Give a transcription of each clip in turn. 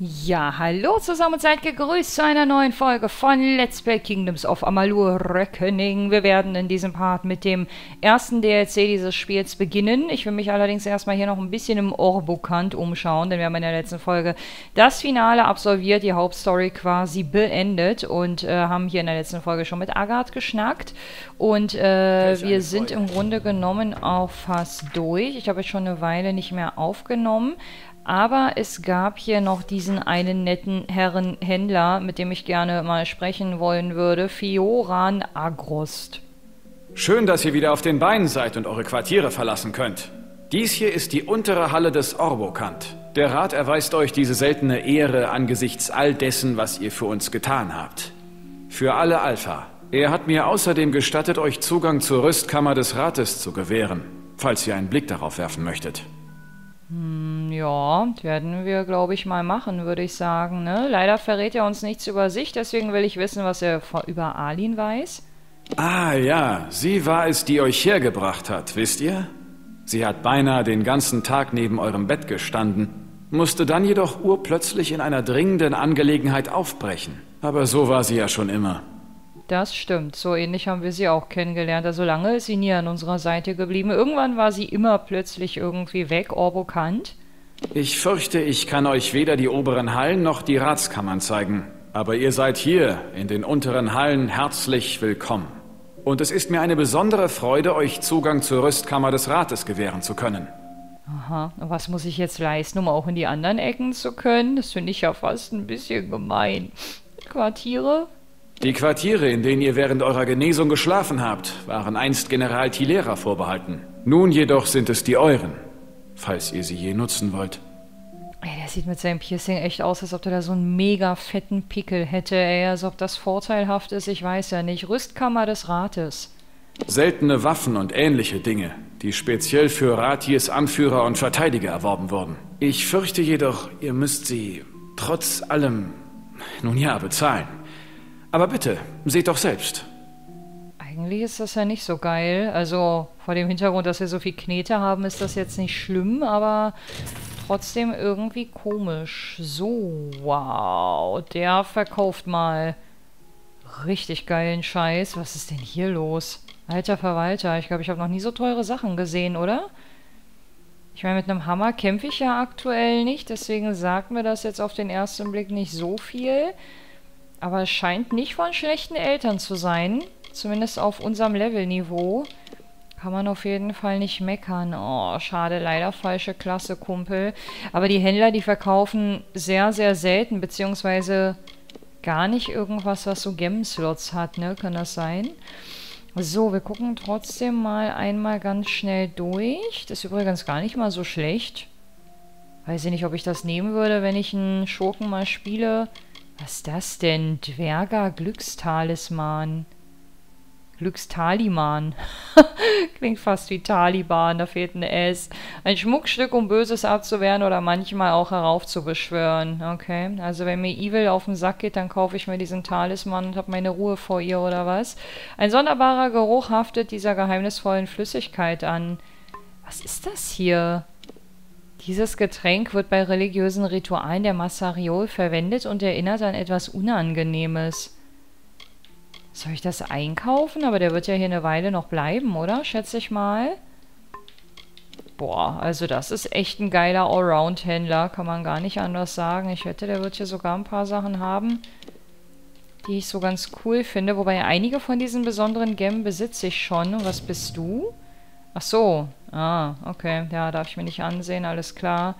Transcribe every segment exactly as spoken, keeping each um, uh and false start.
Ja, hallo zusammen und seid gegrüßt zu einer neuen Folge von Let's Play Kingdoms of Amalur Reckoning. Wir werden in diesem Part mit dem ersten D L C dieses Spiels beginnen. Ich will mich allerdings erstmal hier noch ein bisschen im Orbokant umschauen, denn wir haben in der letzten Folge das Finale absolviert, die Hauptstory quasi beendet und äh, haben hier in der letzten Folge schon mit Agathe geschnackt. Und äh, wir sind im Grunde genommen auch fast durch. Ich habe jetzt schon eine Weile nicht mehr aufgenommen. Aber es gab hier noch diesen einen netten Herrenhändler, mit dem ich gerne mal sprechen wollen würde, Fioran Agrost. Schön, dass ihr wieder auf den Beinen seid und eure Quartiere verlassen könnt. Dies hier ist die untere Halle des Orbokant. Der Rat erweist euch diese seltene Ehre angesichts all dessen, was ihr für uns getan habt. Für alle Alpha. Er hat mir außerdem gestattet, euch Zugang zur Rüstkammer des Rates zu gewähren, falls ihr einen Blick darauf werfen möchtet. Hm, ja, werden wir, glaube ich, mal machen, würde ich sagen, ne? Leider verrät er uns nichts über sich, deswegen will ich wissen, was er über Alyn weiß. Ah ja, sie war es, die euch hergebracht hat, wisst ihr? Sie hat beinahe den ganzen Tag neben eurem Bett gestanden, musste dann jedoch urplötzlich in einer dringenden Angelegenheit aufbrechen. Aber so war sie ja schon immer. Das stimmt, so ähnlich haben wir sie auch kennengelernt. Also lange ist sie nie an unserer Seite geblieben. Irgendwann war sie immer plötzlich irgendwie weg, Orbokant. Ich fürchte, ich kann euch weder die oberen Hallen noch die Ratskammern zeigen. Aber ihr seid hier, in den unteren Hallen, herzlich willkommen. Und es ist mir eine besondere Freude, euch Zugang zur Rüstkammer des Rates gewähren zu können. Aha, und was muss ich jetzt leisten, um auch in die anderen Ecken zu können? Das finde ich ja fast ein bisschen gemein. Quartiere? Die Quartiere, in denen ihr während eurer Genesung geschlafen habt, waren einst General T'Lera vorbehalten. Nun jedoch sind es die euren, falls ihr sie je nutzen wollt. Ey, der sieht mit seinem Piercing echt aus, als ob der da so einen mega fetten Pickel hätte. Ey, als ob das vorteilhaft ist, ich weiß ja nicht. Rüstkammer des Rates. Seltene Waffen und ähnliche Dinge, die speziell für Rathirs Anführer und Verteidiger erworben wurden. Ich fürchte jedoch, ihr müsst sie trotz allem, nun ja, bezahlen. Aber bitte, seht doch selbst. Eigentlich ist das ja nicht so geil. Also vor dem Hintergrund, dass wir so viel Knete haben, ist das jetzt nicht schlimm, aber trotzdem irgendwie komisch. So, wow, der verkauft mal richtig geilen Scheiß. Was ist denn hier los? Alter Verwalter, ich glaube, ich habe noch nie so teure Sachen gesehen, oder? Ich meine, mit einem Hammer kämpfe ich ja aktuell nicht, deswegen sagt mir das jetzt auf den ersten Blick nicht so viel. Aber es scheint nicht von schlechten Eltern zu sein. Zumindest auf unserem Levelniveau. Kann man auf jeden Fall nicht meckern. Oh, schade, leider falsche Klasse, Kumpel. Aber die Händler, die verkaufen sehr, sehr selten, beziehungsweise gar nicht irgendwas, was so Gem-Slots hat, ne? Kann das sein? So, wir gucken trotzdem mal einmal ganz schnell durch. Das ist übrigens gar nicht mal so schlecht. Weiß ich nicht, ob ich das nehmen würde, wenn ich einen Schurken mal spiele. Was ist das denn? Dwerger-Glückstalisman. Glückstaliman. Klingt fast wie Taliban, da fehlt ein S. Ein Schmuckstück, um Böses abzuwehren oder manchmal auch heraufzubeschwören. Okay, also wenn mir Evil auf den Sack geht, dann kaufe ich mir diesen Talisman und habe meine Ruhe vor ihr oder was. Ein sonderbarer Geruch haftet dieser geheimnisvollen Flüssigkeit an. Was ist das hier? Dieses Getränk wird bei religiösen Ritualen der Massariol verwendet und erinnert an etwas Unangenehmes. Soll ich das einkaufen? Aber der wird ja hier eine Weile noch bleiben, oder? Schätze ich mal. Boah, also das ist echt ein geiler Allround-Händler. Kann man gar nicht anders sagen. Ich wette, der wird hier sogar ein paar Sachen haben, die ich so ganz cool finde. Wobei einige von diesen besonderen Gemmen besitze ich schon. Und was bist du? Ach so. Ah, okay. Ja, darf ich mir nicht ansehen, alles klar.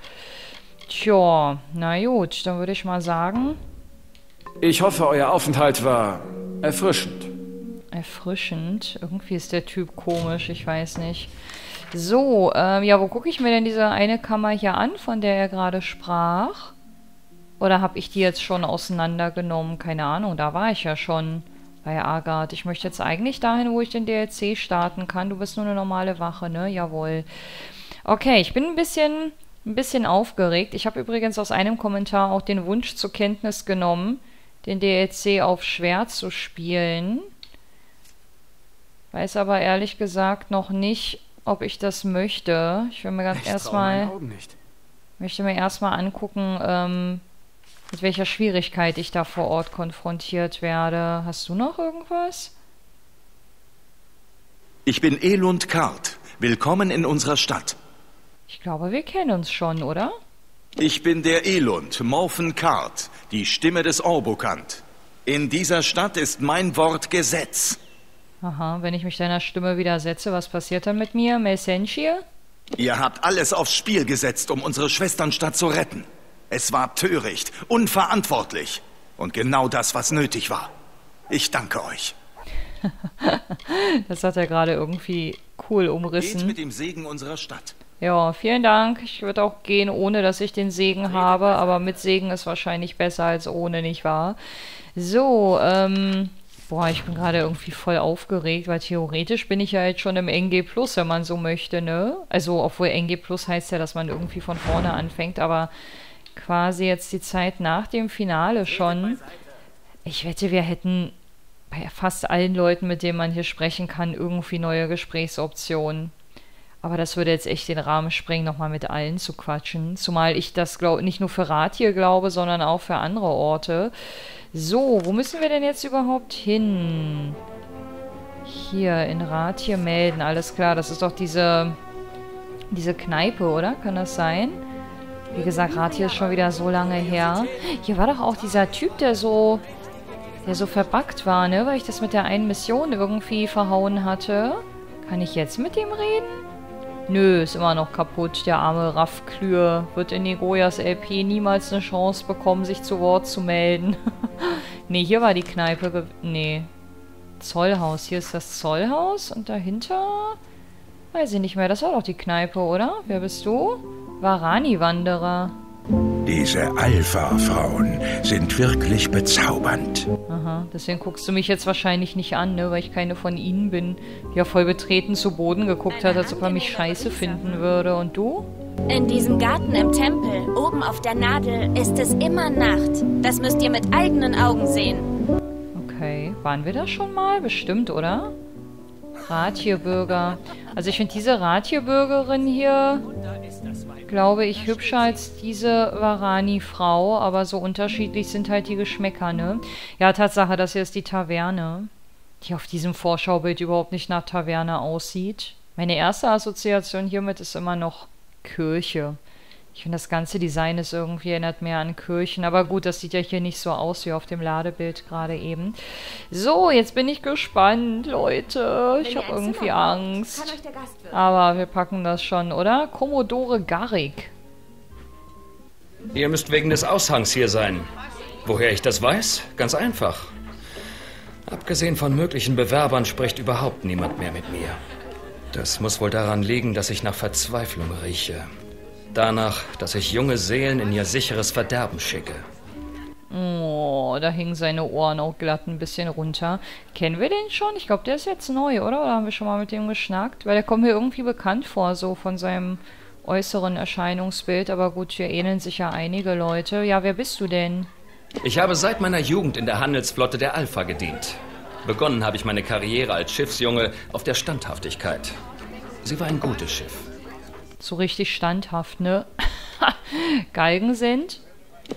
Tja, na gut, dann würde ich mal sagen... Ich hoffe, euer Aufenthalt war erfrischend. Erfrischend? Irgendwie ist der Typ komisch, ich weiß nicht. So, ähm, ja, wo gucke ich mir denn diese eine Kammer hier an, von der er gerade sprach? Oder habe ich die jetzt schon auseinandergenommen? Keine Ahnung, da war ich ja schon bei Agathe. Ich möchte jetzt eigentlich dahin, wo ich den D L C starten kann. Du bist nur eine normale Wache, ne? Jawohl. Okay, ich bin ein bisschen, ein bisschen aufgeregt. Ich habe übrigens aus einem Kommentar auch den Wunsch zur Kenntnis genommen, den D L C auf schwer zu spielen. Weiß aber ehrlich gesagt noch nicht, ob ich das möchte. Ich will mir ganz erstmal, möchte mir erstmal angucken, ähm, mit welcher Schwierigkeit ich da vor Ort konfrontiert werde. Hast du noch irgendwas? Ich bin Elund Kart. Willkommen in unserer Stadt. Ich glaube, wir kennen uns schon, oder? Ich bin der Elund Morphen Kart, die Stimme des Orbokant. In dieser Stadt ist mein Wort Gesetz. Aha, wenn ich mich deiner Stimme widersetze, was passiert dann mit mir, Messenschir? Ihr habt alles aufs Spiel gesetzt, um unsere Schwesternstadt zu retten. Es war töricht, unverantwortlich und genau das, was nötig war. Ich danke euch. Das hat er gerade irgendwie cool umrissen. Geht mit dem Segen unserer Stadt. Ja, vielen Dank. Ich würde auch gehen, ohne dass ich den Segen habe, aber mit Segen ist wahrscheinlich besser als ohne, nicht wahr? So, ähm... Boah, ich bin gerade irgendwie voll aufgeregt, weil theoretisch bin ich ja jetzt schon im N G plus, wenn man so möchte, ne? Also, obwohl N G plus heißt ja, dass man irgendwie von vorne anfängt, aber quasi jetzt die Zeit nach dem Finale schon. Ich wette, wir hätten bei fast allen Leuten, mit denen man hier sprechen kann, irgendwie neue Gesprächsoptionen. Aber das würde jetzt echt den Rahmen sprengen, nochmal mit allen zu quatschen. Zumal ich das glaub, nicht nur für Rathir glaube, sondern auch für andere Orte. So, wo müssen wir denn jetzt überhaupt hin? Hier, in Rathir melden. Alles klar, das ist doch diese, diese Kneipe, oder? Kann das sein? Wie gesagt, Rathir ist schon wieder so lange her. Hier war doch auch dieser Typ, der so, der so verbuggt war, ne? Weil ich das mit der einen Mission irgendwie verhauen hatte. Kann ich jetzt mit ihm reden? Nö, ist immer noch kaputt. Der arme Raffklür wird in Negoyas L P niemals eine Chance bekommen, sich zu Wort zu melden. Ne, hier war die Kneipe. Ne, Zollhaus. Hier ist das Zollhaus und dahinter... Weiß ich nicht mehr. Das war doch die Kneipe, oder? Wer bist du? Varani-Wanderer. Diese Alpha-Frauen sind wirklich bezaubernd. Aha, deswegen guckst du mich jetzt wahrscheinlich nicht an, ne, weil ich keine von ihnen bin, die ja voll betreten zu Boden geguckt hat, als ob er mich scheiße finden würde. Und du? In diesem Garten im Tempel, oben auf der Nadel, ist es immer Nacht. Das müsst ihr mit eigenen Augen sehen. Okay, waren wir da schon mal? Bestimmt, oder? Rathierbürger. Also ich finde diese Rathierbürgerin hier... glaube ich, hübscher als diese Varani-Frau, aber so unterschiedlich sind halt die Geschmäcker, ne? Ja, Tatsache, das hier ist die Taverne, die auf diesem Vorschaubild überhaupt nicht nach Taverne aussieht. Meine erste Assoziation hiermit ist immer noch Kirche. Ich finde, das ganze Design ist irgendwie, erinnert mehr an Kirchen, aber gut, das sieht ja hier nicht so aus wie auf dem Ladebild gerade eben. So, jetzt bin ich gespannt, Leute. Ich habe irgendwie Angst. Aber wir packen das schon, oder? Commodore Garrig. Ihr müsst wegen des Aushangs hier sein. Woher ich das weiß? Ganz einfach. Abgesehen von möglichen Bewerbern spricht überhaupt niemand mehr mit mir. Das muss wohl daran liegen, dass ich nach Verzweiflung rieche. Danach, dass ich junge Seelen in ihr sicheres Verderben schicke. Oh, da hingen seine Ohren auch glatt ein bisschen runter. Kennen wir den schon? Ich glaube, der ist jetzt neu, oder? Oder haben wir schon mal mit dem geschnackt? Weil der kommt mir irgendwie bekannt vor, so von seinem äußeren Erscheinungsbild. Aber gut, hier ähneln sich ja einige Leute. Ja, wer bist du denn? Ich habe seit meiner Jugend in der Handelsflotte der Alpha gedient. Begonnen habe ich meine Karriere als Schiffsjunge auf der Standhaftigkeit. Sie war ein gutes Schiff. So richtig standhaft, ne? Galgensend?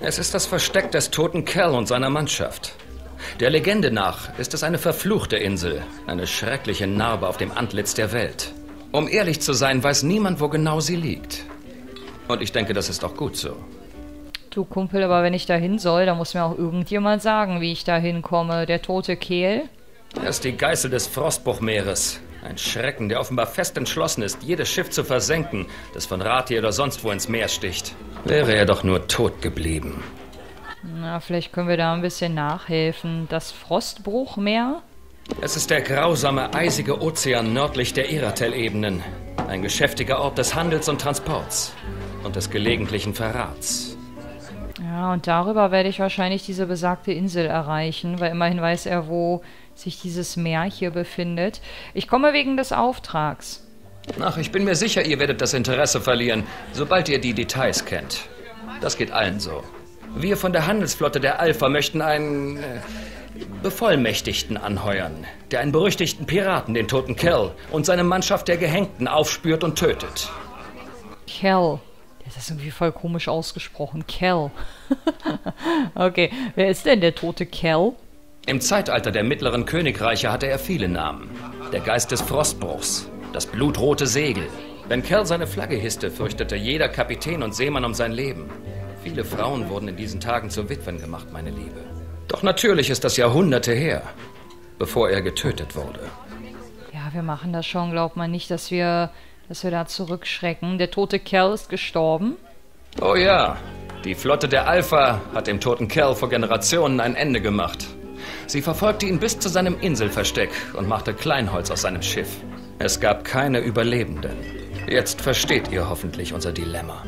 Es ist das Versteck des toten Kel und seiner Mannschaft. Der Legende nach ist es eine verfluchte Insel, eine schreckliche Narbe auf dem Antlitz der Welt. Um ehrlich zu sein, weiß niemand, wo genau sie liegt. Und ich denke, das ist auch gut so. Du Kumpel, aber wenn ich da hin soll, dann muss mir auch irgendjemand sagen, wie ich da hinkomme. Der tote Kel? Er ist die Geißel des Frostbruchmeeres. Ein Schrecken, der offenbar fest entschlossen ist, jedes Schiff zu versenken, das von Rathir oder sonst wo ins Meer sticht. Wäre er doch nur tot geblieben. Na, vielleicht können wir da ein bisschen nachhelfen. Das Frostbruchmeer? Es ist der grausame, eisige Ozean nördlich der Eratel-Ebenen. Ein geschäftiger Ort des Handels und Transports und des gelegentlichen Verrats. Ja, und darüber werde ich wahrscheinlich diese besagte Insel erreichen, weil immerhin weiß er, wo sich dieses Meer hier befindet. Ich komme wegen des Auftrags. Ach, ich bin mir sicher, ihr werdet das Interesse verlieren, sobald ihr die Details kennt. Das geht allen so. Wir von der Handelsflotte der Alpha möchten einen äh, Bevollmächtigten anheuern, der einen berüchtigten Piraten, den toten Kel, und seine Mannschaft der Gehängten aufspürt und tötet. Kel, Das ist irgendwie voll komisch ausgesprochen. Kel. Okay, wer ist denn der tote Kel? Im Zeitalter der mittleren Königreiche hatte er viele Namen. Der Geist des Frostbruchs, das blutrote Segel. Wenn Kel seine Flagge hisste, fürchtete jeder Kapitän und Seemann um sein Leben. Viele Frauen wurden in diesen Tagen zu Witwen gemacht, meine Liebe. Doch natürlich ist das Jahrhunderte her, bevor er getötet wurde. Ja, wir machen das schon, glaubt man nicht, dass wir, dass wir da zurückschrecken. Der tote Kel ist gestorben. Oh ja, die Flotte der Alpha hat dem toten Kel vor Generationen ein Ende gemacht. Sie verfolgte ihn bis zu seinem Inselversteck und machte Kleinholz aus seinem Schiff. Es gab keine Überlebenden. Jetzt versteht ihr hoffentlich unser Dilemma.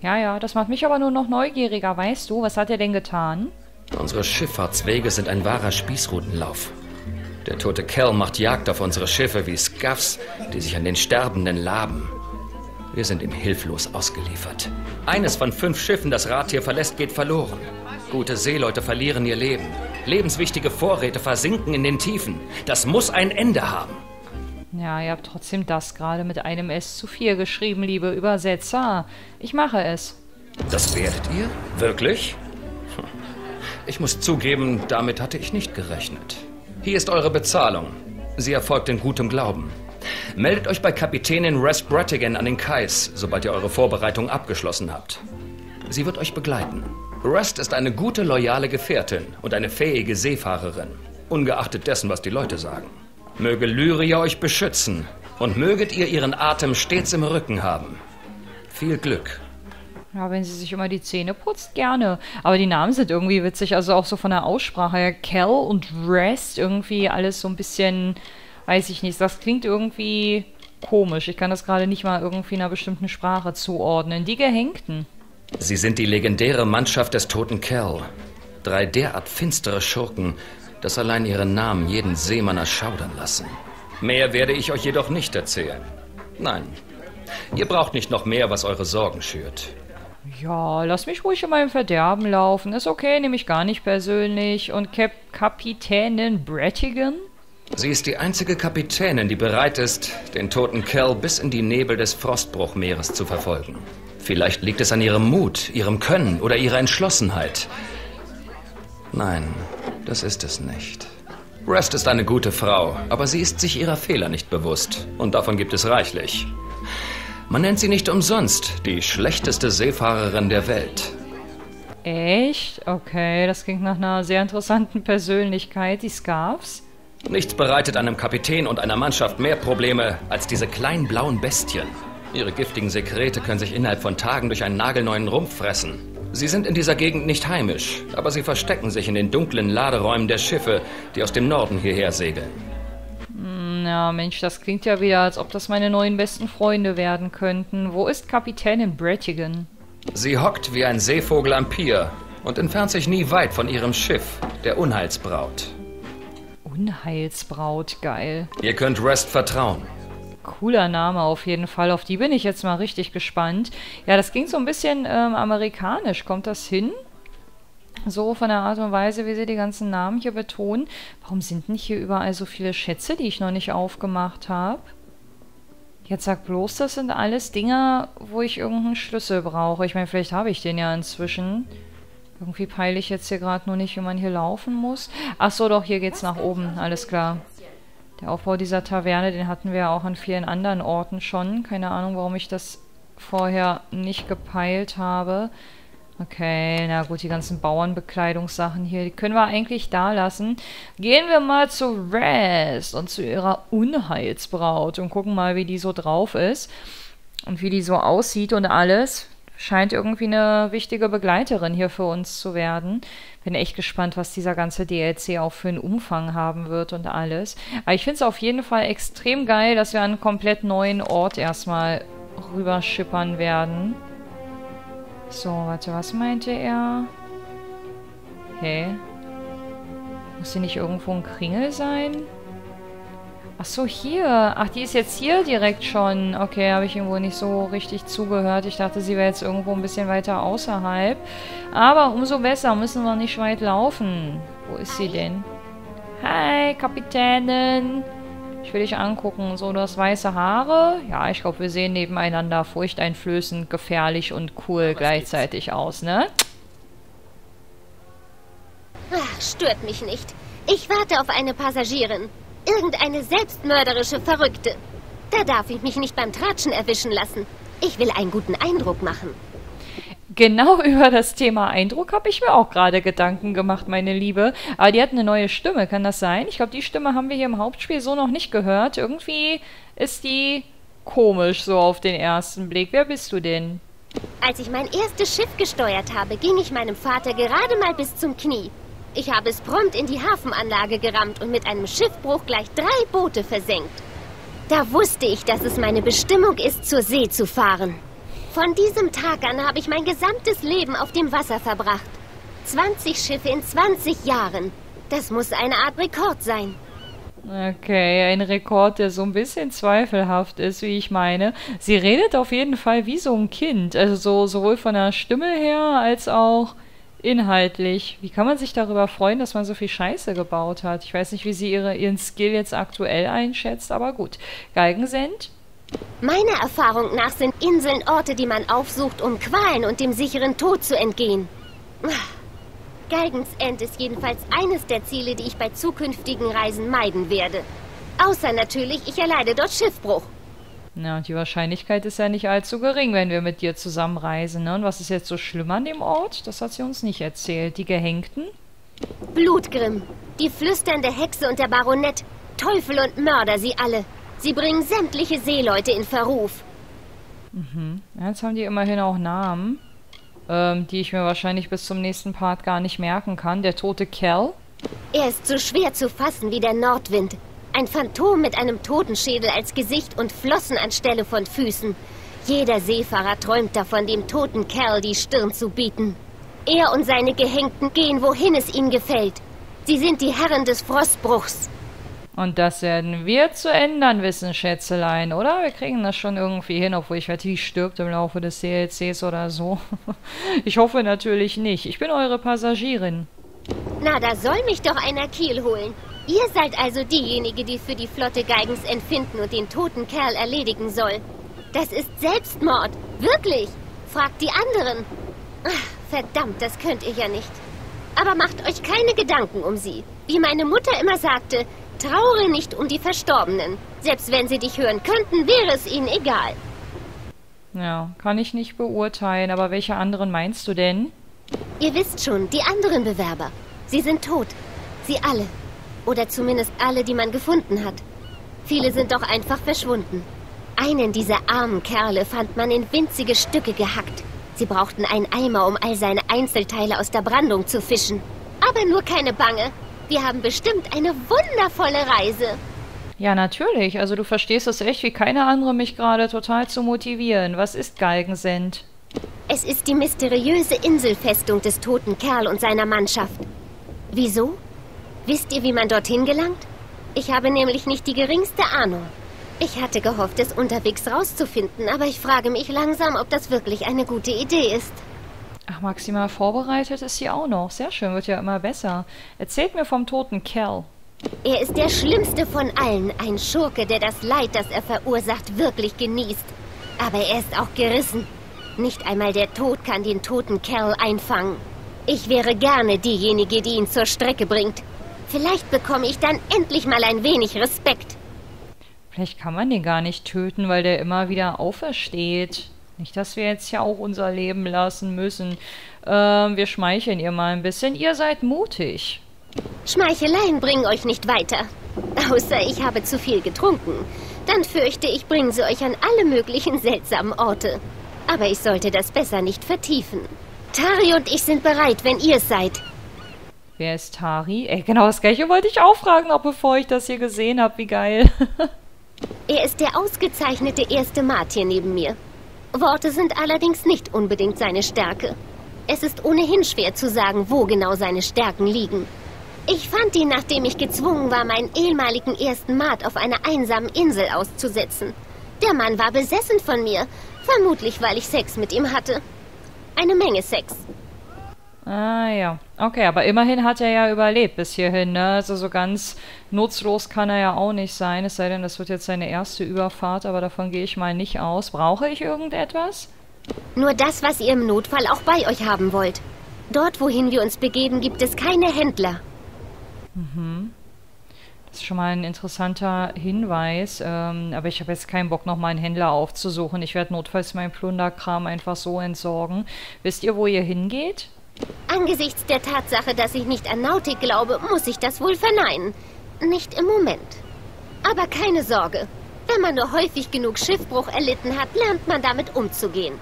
Ja, ja, das macht mich aber nur noch neugieriger, weißt du? Was hat er denn getan? Unsere Schifffahrtswege sind ein wahrer Spießrutenlauf. Der tote Kel macht Jagd auf unsere Schiffe wie Skarfs, die sich an den Sterbenden laben. Wir sind ihm hilflos ausgeliefert. Eines von fünf Schiffen, das Rathir verlässt, geht verloren. Gute Seeleute verlieren ihr Leben. Lebenswichtige Vorräte versinken in den Tiefen. Das muss ein Ende haben. Ja, ihr habt trotzdem das gerade mit einem S zu viel geschrieben, liebe Übersetzer. Ich mache es. Das werdet ihr? Wirklich? Ich muss zugeben, damit hatte ich nicht gerechnet. Hier ist eure Bezahlung. Sie erfolgt in gutem Glauben. Meldet euch bei Kapitänin Rest Brattigan an den Kais, sobald ihr eure Vorbereitung abgeschlossen habt. Sie wird euch begleiten. Rest ist eine gute, loyale Gefährtin und eine fähige Seefahrerin, ungeachtet dessen, was die Leute sagen. Möge Lyria euch beschützen und möget ihr ihren Atem stets im Rücken haben. Viel Glück. Ja, wenn sie sich immer die Zähne putzt, gerne. Aber die Namen sind irgendwie witzig, also auch so von der Aussprache her. Kel und Rest, irgendwie alles so ein bisschen, weiß ich nicht, das klingt irgendwie komisch. Ich kann das gerade nicht mal irgendwie einer bestimmten Sprache zuordnen. Die Gehängten. Sie sind die legendäre Mannschaft des toten Kel. Drei derart finstere Schurken, dass allein ihren Namen jeden Seemann erschaudern lassen. Mehr werde ich euch jedoch nicht erzählen. Nein, ihr braucht nicht noch mehr, was eure Sorgen schürt. Ja, lass mich ruhig in meinem Verderben laufen. Ist okay, nehme ich gar nicht persönlich. Und Kap Kapitänin Brattigan? Sie ist die einzige Kapitänin, die bereit ist, den toten Kel bis in die Nebel des Frostbruchmeeres zu verfolgen. Vielleicht liegt es an ihrem Mut, ihrem Können oder ihrer Entschlossenheit. Nein, das ist es nicht. Rest ist eine gute Frau, aber sie ist sich ihrer Fehler nicht bewusst. Und davon gibt es reichlich. Man nennt sie nicht umsonst die schlechteste Seefahrerin der Welt. Echt? Okay, das klingt nach einer sehr interessanten Persönlichkeit, die Skarfs. Nichts bereitet einem Kapitän und einer Mannschaft mehr Probleme als diese kleinen blauen Bestien. Ihre giftigen Sekrete können sich innerhalb von Tagen durch einen nagelneuen Rumpf fressen. Sie sind in dieser Gegend nicht heimisch, aber sie verstecken sich in den dunklen Laderäumen der Schiffe, die aus dem Norden hierher segeln. Na Mensch, das klingt ja wieder, als ob das meine neuen besten Freunde werden könnten. Wo ist Kapitänin Brattigan? Sie hockt wie ein Seevogel am Pier und entfernt sich nie weit von ihrem Schiff, der Unheilsbraut. Unheilsbraut, geil. Ihr könnt Rest vertrauen. Cooler Name auf jeden Fall. Auf die bin ich jetzt mal richtig gespannt. Ja, das ging so ein bisschen ähm, amerikanisch. Kommt das hin? So von der Art und Weise, wie sie die ganzen Namen hier betonen. Warum sind denn hier überall so viele Schätze, die ich noch nicht aufgemacht habe? Jetzt sag bloß, das sind alles Dinger, wo ich irgendeinen Schlüssel brauche. Ich meine, vielleicht habe ich den ja inzwischen. Irgendwie peile ich jetzt hier gerade nur nicht, wie man hier laufen muss. Ach so, doch, hier geht's nach oben. Alles klar. Der Aufbau dieser Taverne, den hatten wir ja auch an vielen anderen Orten schon. Keine Ahnung, warum ich das vorher nicht gepeilt habe. Okay, na gut, die ganzen Bauernbekleidungssachen hier, die können wir eigentlich da lassen. Gehen wir mal zu Rest und zu ihrer Unheilsbraut und gucken mal, wie die so drauf ist und wie die so aussieht und alles. Scheint irgendwie eine wichtige Begleiterin hier für uns zu werden. Bin echt gespannt, was dieser ganze D L C auch für einen Umfang haben wird und alles. Aber ich finde es auf jeden Fall extrem geil, dass wir an einen komplett neuen Ort erstmal rüberschippern werden. So, warte, was meinte er? Hä? Hey. Muss hier nicht irgendwo ein Kringel sein? Ach so, hier. Ach, die ist jetzt hier direkt schon. Okay, habe ich irgendwo nicht so richtig zugehört. Ich dachte, sie wäre jetzt irgendwo ein bisschen weiter außerhalb. Aber umso besser, müssen wir nicht weit laufen. Wo ist sie denn? Hi, Kapitänin. Ich will dich angucken. So, du hast weiße Haare. Ja, ich glaube, wir sehen nebeneinander furchteinflößend, gefährlich und cool aber gleichzeitig aus, ne? Ach, stört mich nicht. Ich warte auf eine Passagierin. Irgendeine selbstmörderische Verrückte. Da darf ich mich nicht beim Tratschen erwischen lassen. Ich will einen guten Eindruck machen. Genau über das Thema Eindruck habe ich mir auch gerade Gedanken gemacht, meine Liebe. Aber die hat eine neue Stimme, kann das sein? Ich glaube, die Stimme haben wir hier im Hauptspiel so noch nicht gehört. Irgendwie ist die komisch so auf den ersten Blick. Wer bist du denn? Als ich mein erstes Schiff gesteuert habe, ging ich meinem Vater gerade mal bis zum Knie. Ich habe es prompt in die Hafenanlage gerammt und mit einem Schiffbruch gleich drei Boote versenkt. Da wusste ich, dass es meine Bestimmung ist, zur See zu fahren. Von diesem Tag an habe ich mein gesamtes Leben auf dem Wasser verbracht. zwanzig Schiffe in zwanzig Jahren. Das muss eine Art Rekord sein. Okay, ein Rekord, der so ein bisschen zweifelhaft ist, wie ich meine. Sie redet auf jeden Fall wie so ein Kind. Also so, sowohl von der Stimme her, als auch inhaltlich. Wie kann man sich darüber freuen, dass man so viel Scheiße gebaut hat? Ich weiß nicht, wie sie ihre, ihren Skill jetzt aktuell einschätzt, aber gut. Galgensend? Meiner Erfahrung nach sind Inseln Orte, die man aufsucht, um Qualen und dem sicheren Tod zu entgehen. Galgensend ist jedenfalls eines der Ziele, die ich bei zukünftigen Reisen meiden werde. Außer natürlich, ich erleide dort Schiffbruch. Na, und die Wahrscheinlichkeit ist ja nicht allzu gering, wenn wir mit dir zusammenreisen, ne? Und was ist jetzt so schlimm an dem Ort? Das hat sie uns nicht erzählt. Die Gehängten? Blutgrimm, die flüsternde Hexe und der Baronett. Teufel und Mörder, sie alle. Sie bringen sämtliche Seeleute in Verruf. Mhm. Jetzt haben die immerhin auch Namen, ähm, die ich mir wahrscheinlich bis zum nächsten Part gar nicht merken kann. Der tote Kel. Er ist so schwer zu fassen wie der Nordwind. Ein Phantom mit einem Totenschädel als Gesicht und Flossen anstelle von Füßen. Jeder Seefahrer träumt davon, dem toten Kel die Stirn zu bieten. Er und seine Gehängten gehen, wohin es ihnen gefällt. Sie sind die Herren des Frostbruchs. Und das werden wir zu ändern wissen, Schätzelein, oder? Wir kriegen das schon irgendwie hin, obwohl ich wette, die stirbt im Laufe des D L Cs oder so. Ich hoffe natürlich nicht. Ich bin eure Passagierin. Na, da soll mich doch einer Kiel holen. Ihr seid also diejenige, die für die Flotte Galgensend finden und den toten Kerl erledigen soll. Das ist Selbstmord. Wirklich. Fragt die anderen. Ach, verdammt, das könnt ihr ja nicht. Aber macht euch keine Gedanken um sie. Wie meine Mutter immer sagte... Traure nicht um die Verstorbenen. Selbst wenn sie dich hören könnten, wäre es ihnen egal. Ja, kann ich nicht beurteilen, aber welche anderen meinst du denn? Ihr wisst schon, die anderen Bewerber. Sie sind tot. Sie alle. Oder zumindest alle, die man gefunden hat. Viele sind doch einfach verschwunden. Einen dieser armen Kerle fand man in winzige Stücke gehackt. Sie brauchten einen Eimer, um all seine Einzelteile aus der Brandung zu fischen. Aber nur keine Bange. Wir haben bestimmt eine wundervolle Reise. Ja, natürlich. Also du verstehst das echt, wie keine andere, mich gerade total zu motivieren. Was ist Galgensend? Es ist die mysteriöse Inselfestung des toten Kerl und seiner Mannschaft. Wieso? Wisst ihr, wie man dorthin gelangt? Ich habe nämlich nicht die geringste Ahnung. Ich hatte gehofft, es unterwegs rauszufinden, aber ich frage mich langsam, ob das wirklich eine gute Idee ist. Ach, maximal vorbereitet ist sie auch noch. Sehr schön, wird ja immer besser. Erzählt mir vom toten Kerl. Er ist der schlimmste von allen. Ein Schurke, der das Leid, das er verursacht, wirklich genießt. Aber er ist auch gerissen. Nicht einmal der Tod kann den toten Kerl einfangen. Ich wäre gerne diejenige, die ihn zur Strecke bringt. Vielleicht bekomme ich dann endlich mal ein wenig Respekt. Vielleicht kann man den gar nicht töten, weil der immer wieder aufersteht. Nicht, dass wir jetzt ja auch unser Leben lassen müssen. Ähm, wir schmeicheln ihr mal ein bisschen. Ihr seid mutig. Schmeicheleien bringen euch nicht weiter. Außer ich habe zu viel getrunken. Dann fürchte ich, bringen sie euch an alle möglichen seltsamen Orte. Aber ich sollte das besser nicht vertiefen. Tari und ich sind bereit, wenn ihr es seid. Wer ist Tari? Ey, genau das Gleiche wollte ich auch fragen, auch bevor ich das hier gesehen habe. Wie geil. Er ist der ausgezeichnete erste Mart hier neben mir. Worte sind allerdings nicht unbedingt seine Stärke. Es ist ohnehin schwer zu sagen, wo genau seine Stärken liegen. Ich fand ihn, nachdem ich gezwungen war, meinen ehemaligen ersten Mart auf einer einsamen Insel auszusetzen. Der Mann war besessen von mir, vermutlich weil ich Sex mit ihm hatte. Eine Menge Sex. Ah ja, okay, aber immerhin hat er ja überlebt bis hierhin, ne? Also so ganz nutzlos kann er ja auch nicht sein, es sei denn, das wird jetzt seine erste Überfahrt, aber davon gehe ich mal nicht aus. Brauche ich irgendetwas? Nur das, was ihr im Notfall auch bei euch haben wollt. Dort, wohin wir uns begeben, gibt es keine Händler. Mhm. Das ist schon mal ein interessanter Hinweis, ähm, aber ich habe jetzt keinen Bock, nochmal einen Händler aufzusuchen. Ich werde notfalls meinen Plunderkram einfach so entsorgen. Wisst ihr, wo ihr hingeht? Angesichts der Tatsache, dass ich nicht an Nautik glaube, muss ich das wohl verneinen. Nicht im Moment. Aber keine Sorge. Wenn man nur häufig genug Schiffbruch erlitten hat, lernt man damit umzugehen.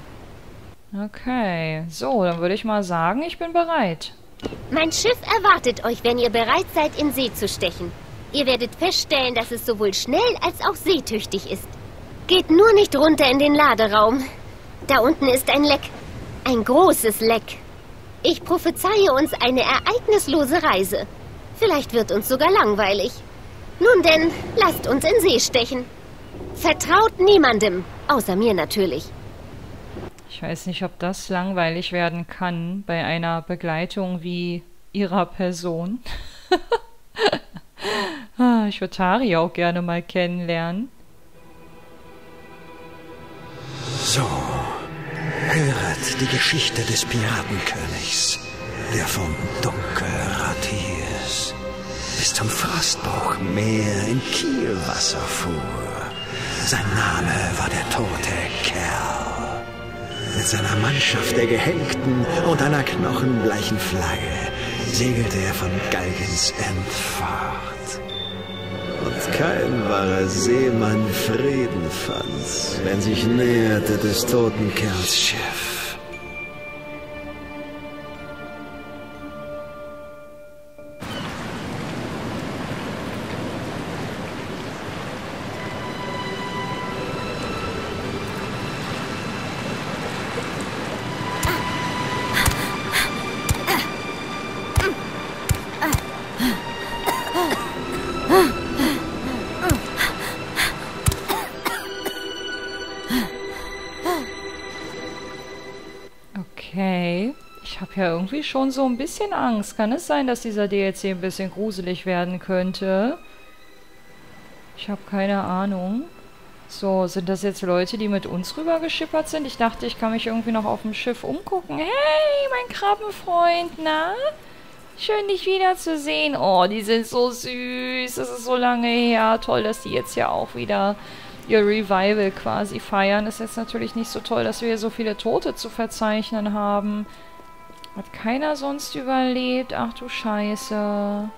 Okay, so, dann würde ich mal sagen, ich bin bereit. Mein Schiff erwartet euch, wenn ihr bereit seid, in See zu stechen. Ihr werdet feststellen, dass es sowohl schnell als auch seetüchtig ist. Geht nur nicht runter in den Laderaum. Da unten ist ein Leck. Ein großes Leck. Ich prophezeie uns eine ereignislose Reise. Vielleicht wird uns sogar langweilig. Nun denn, lasst uns in See stechen. Vertraut niemandem, außer mir natürlich. Ich weiß nicht, ob das langweilig werden kann bei einer Begleitung wie ihrer Person. Ich würde Tari auch gerne mal kennenlernen. So. Höret die Geschichte des Piratenkönigs, der vom Dunkel Rathirs bis zum Frostbruchmeer in Kielwasser fuhr. Sein Name war der tote Kel. Mit seiner Mannschaft der Gehängten und einer knochenbleichen Flagge segelte er von Galgensend fort. Und kein wahrer Seemann Frieden fand, wenn sich näherte des toten Kerls Schiff. Irgendwie schon so ein bisschen Angst. Kann es sein, dass dieser D L C ein bisschen gruselig werden könnte? Ich habe keine Ahnung. So, sind das jetzt Leute, die mit uns rübergeschippert sind? Ich dachte, ich kann mich irgendwie noch auf dem Schiff umgucken. Hey, mein Krabbenfreund, na? Schön, dich wiederzusehen. Oh, die sind so süß. Das ist so lange her. Toll, dass die jetzt ja auch wieder ihr Revival quasi feiern. Ist jetzt natürlich nicht so toll, dass wir hier so viele Tote zu verzeichnen haben. Hat keiner sonst überlebt? Ach du Scheiße.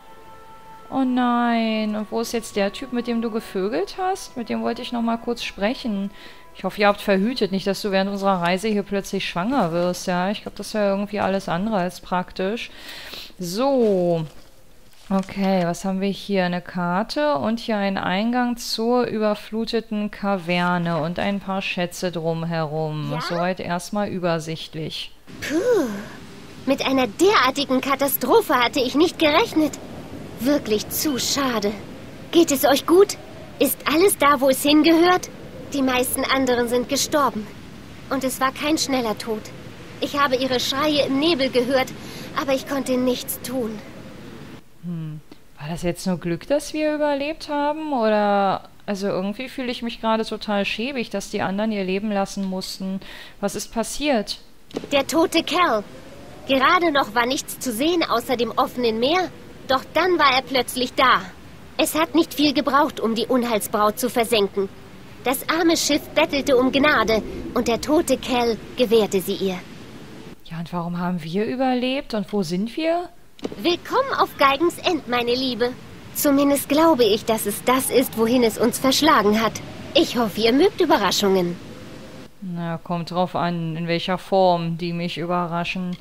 Oh nein. Und wo ist jetzt der Typ, mit dem du gevögelt hast? Mit dem wollte ich noch mal kurz sprechen. Ich hoffe, ihr habt verhütet. Nicht, dass du während unserer Reise hier plötzlich schwanger wirst, ja? Ich glaube, das wäre irgendwie alles andere als praktisch. So. Okay, was haben wir hier? Eine Karte und hier einen Eingang zur überfluteten Kaverne und ein paar Schätze drumherum. Ja? Soweit erstmal übersichtlich. Puh. Mit einer derartigen Katastrophe hatte ich nicht gerechnet. Wirklich zu schade. Geht es euch gut? Ist alles da, wo es hingehört? Die meisten anderen sind gestorben. Und es war kein schneller Tod. Ich habe ihre Schreie im Nebel gehört, aber ich konnte nichts tun. Hm. War das jetzt nur Glück, dass wir überlebt haben? Oder... Also irgendwie fühle ich mich gerade total schäbig, dass die anderen ihr Leben lassen mussten. Was ist passiert? Der tote Kel. Gerade noch war nichts zu sehen außer dem offenen Meer, doch dann war er plötzlich da. Es hat nicht viel gebraucht, um die Unheilsbraut zu versenken. Das arme Schiff bettelte um Gnade und der tote Kel gewährte sie ihr. Ja, und warum haben wir überlebt und wo sind wir? Willkommen auf Galgensend, meine Liebe. Zumindest glaube ich, dass es das ist, wohin es uns verschlagen hat. Ich hoffe, ihr mögt Überraschungen. Na, kommt drauf an, in welcher Form die mich überraschen.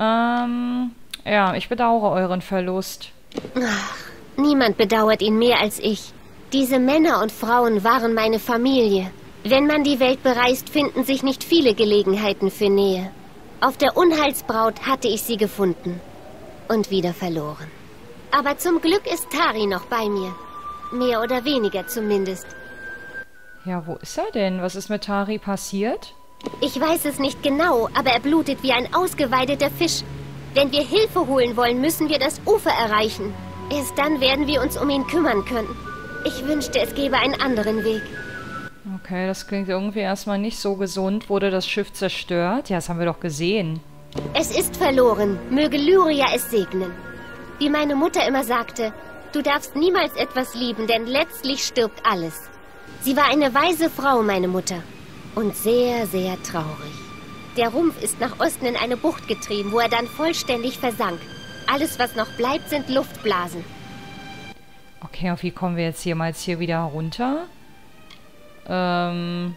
Ähm, ja, ich bedauere euren Verlust. Ach, niemand bedauert ihn mehr als ich. Diese Männer und Frauen waren meine Familie. Wenn man die Welt bereist, finden sich nicht viele Gelegenheiten für Nähe. Auf der Unheilsbraut hatte ich sie gefunden. Und wieder verloren. Aber zum Glück ist Tari noch bei mir. Mehr oder weniger zumindest. Ja, wo ist er denn? Was ist mit Tari passiert? Ich weiß es nicht genau, aber er blutet wie ein ausgeweideter Fisch. Wenn wir Hilfe holen wollen, müssen wir das Ufer erreichen. Erst dann werden wir uns um ihn kümmern können. Ich wünschte, es gäbe einen anderen Weg. Okay, das klingt irgendwie erstmal nicht so gesund. Wurde das Schiff zerstört? Ja, das haben wir doch gesehen. Es ist verloren. Möge Lyria es segnen. Wie meine Mutter immer sagte, du darfst niemals etwas lieben, denn letztlich stirbt alles. Sie war eine weise Frau, meine Mutter. Und sehr, sehr traurig. Der Rumpf ist nach Osten in eine Bucht getrieben, wo er dann vollständig versank. Alles, was noch bleibt, sind Luftblasen. Okay, und wie kommen wir jetzt hier mal jetzt hier wieder runter? Ähm,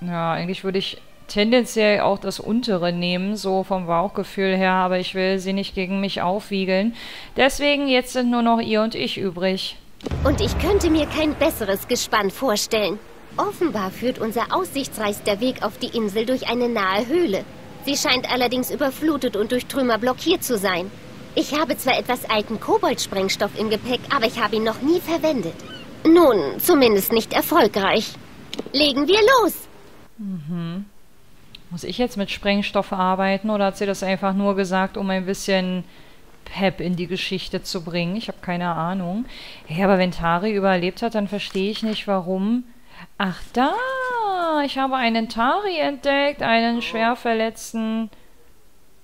ja, eigentlich würde ich tendenziell auch das untere nehmen, so vom Bauchgefühl her, aber ich will sie nicht gegen mich aufwiegeln. Deswegen, jetzt sind nur noch ihr und ich übrig. Und ich könnte mir kein besseres Gespann vorstellen. Offenbar führt unser aussichtsreichster Weg auf die Insel durch eine nahe Höhle. Sie scheint allerdings überflutet und durch Trümmer blockiert zu sein. Ich habe zwar etwas alten Koboldsprengstoff im Gepäck, aber ich habe ihn noch nie verwendet. Nun, zumindest nicht erfolgreich. Legen wir los! Mhm. Muss ich jetzt mit Sprengstoff arbeiten oder hat sie das einfach nur gesagt, um ein bisschen Pep in die Geschichte zu bringen? Ich habe keine Ahnung. Hey, aber wenn Tari überlebt hat, dann verstehe ich nicht, warum... Ach da! Ich habe einen Tari entdeckt, einen schwer verletzten...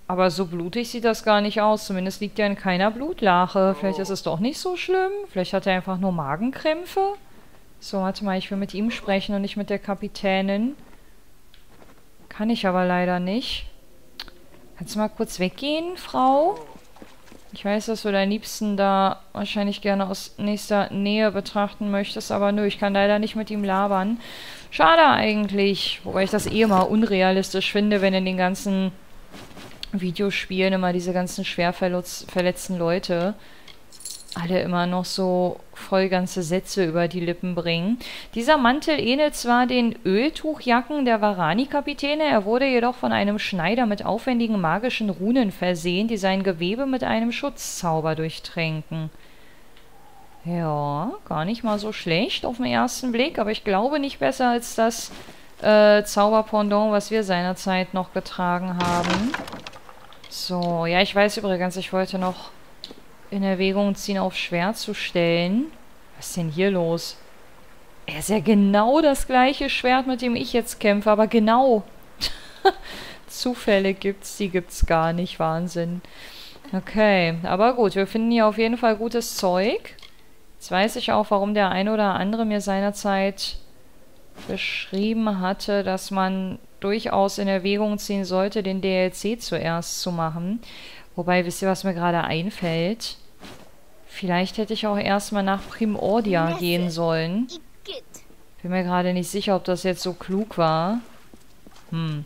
Aber so blutig sieht das gar nicht aus. Zumindest liegt er in keiner Blutlache. Vielleicht ist es doch nicht so schlimm. Vielleicht hat er einfach nur Magenkrämpfe. So, warte mal, ich will mit ihm sprechen und nicht mit der Kapitänin. Kann ich aber leider nicht. Kannst du mal kurz weggehen, Frau? Ich weiß, dass du dein Liebsten da wahrscheinlich gerne aus nächster Nähe betrachten möchtest, aber nö, ich kann leider nicht mit ihm labern. Schade eigentlich. Wobei ich das eh mal unrealistisch finde, wenn in den ganzen... Videospielen immer diese ganzen schwer verletzten Leute alle immer noch so voll ganze Sätze über die Lippen bringen. Dieser Mantel ähnelt zwar den Öltuchjacken der Varani-Kapitäne, er wurde jedoch von einem Schneider mit aufwendigen magischen Runen versehen, die sein Gewebe mit einem Schutzzauber durchtränken. Ja, gar nicht mal so schlecht auf den ersten Blick, aber ich glaube nicht besser als das äh, Zauberpendant, was wir seinerzeit noch getragen haben. So, ja, ich weiß übrigens, ich wollte noch in Erwägung ziehen, auf schwer zu stellen. Was ist denn hier los? Er ist ja genau das gleiche Schwert, mit dem ich jetzt kämpfe, aber genau. Zufälle gibt's, die gibt's gar nicht, Wahnsinn. Okay, aber gut, wir finden hier auf jeden Fall gutes Zeug. Jetzt weiß ich auch, warum der ein oder andere mir seinerzeit beschrieben hatte, dass man... durchaus in Erwägung ziehen sollte, den D L C zuerst zu machen. Wobei, wisst ihr, was mir gerade einfällt? Vielleicht hätte ich auch erstmal nach Primordia gehen sollen. Bin mir gerade nicht sicher, ob das jetzt so klug war. Hm.